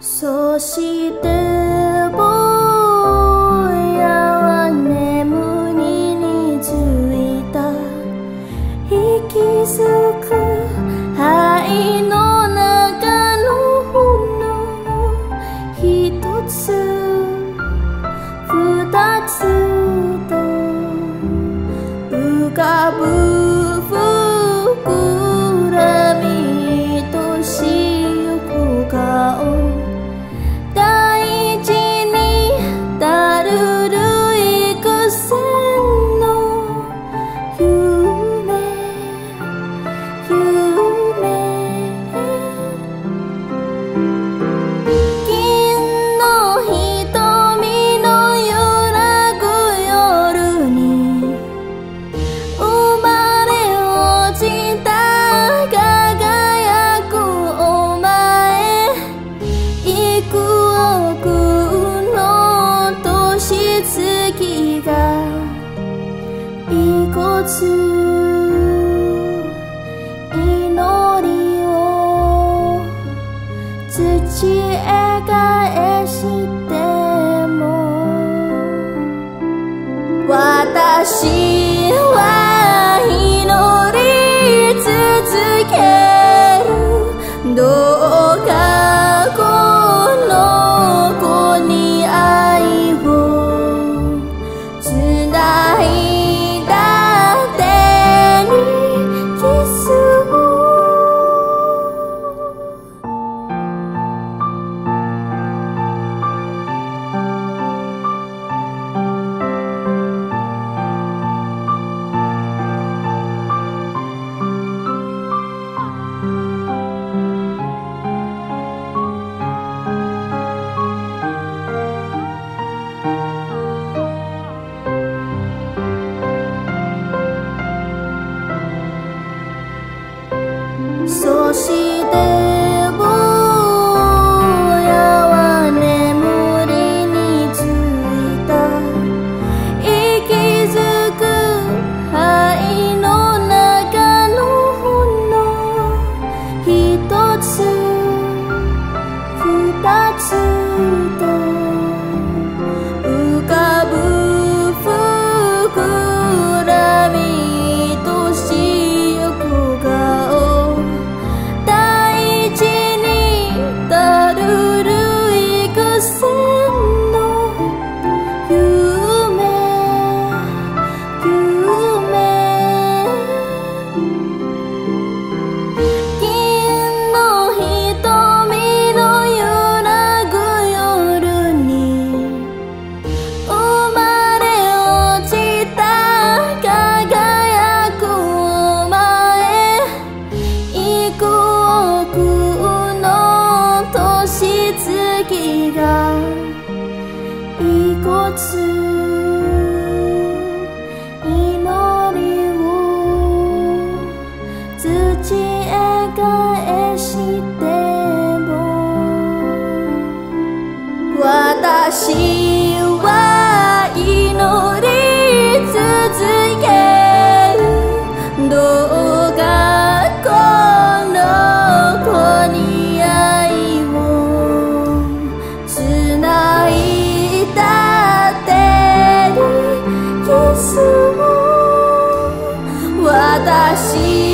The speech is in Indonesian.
Soshite boya wa nemuri ni tsuita ikizuku hai no naka no hono hitotsu futatsu to ukabu. Terima kasih.